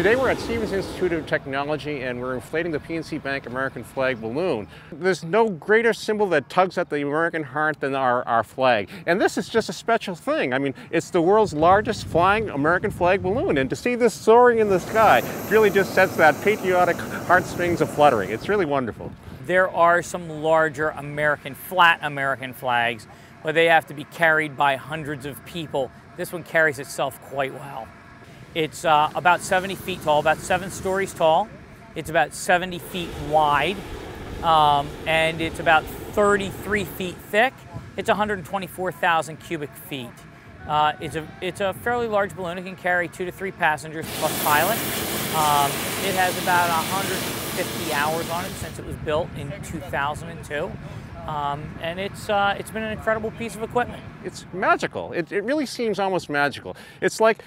Today we're at Stevens Institute of Technology and we're inflating the PNC Bank American flag balloon. There's no greater symbol that tugs at the American heart than our flag. And this is just a special thing. I mean, it's the world's largest flying American flag balloon, and to see this soaring in the sky really just sets that patriotic heartstrings a-fluttering. It's really wonderful. There are some larger American, flat American flags, but they have to be carried by hundreds of people. This one carries itself quite well. It's about 70 feet tall, about 7 stories tall. It's about 70 feet wide, and it's about 33 feet thick. It's 124,000 cubic feet. It's a fairly large balloon. It can carry 2 to 3 passengers plus pilot. It has about 150 hours on it since it was built in 2002. And it's been an incredible piece of equipment. It's magical. It really seems almost magical. It's like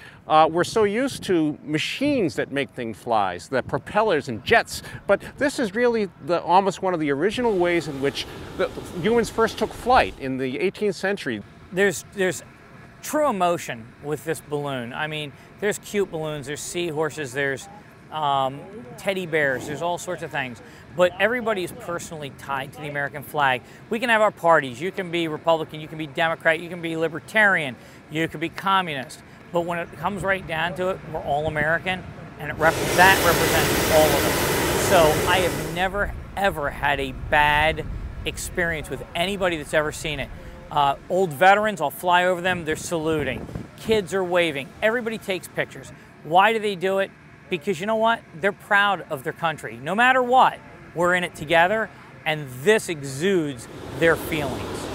we're so used to machines that make things fly, the propellers and jets, but this is really almost one of the original ways in which the humans first took flight in the 18th century. There's true emotion with this balloon. I mean, there's cute balloons, there's seahorses, there's teddy bears, there's all sorts of things, but everybody is personally tied to the American flag. We can have our parties. You can be Republican, you can be Democrat, you can be Libertarian, you can be Communist, but when it comes right down to it, we're all American, and that represents all of us. So I have never, ever had a bad experience with anybody that's ever seen it. Old veterans, I'll fly over them, they're saluting. Kids are waving. Everybody takes pictures. Why do they do it? Because you know what? They're proud of their country. No matter what, we're in it together, and this exudes their feelings.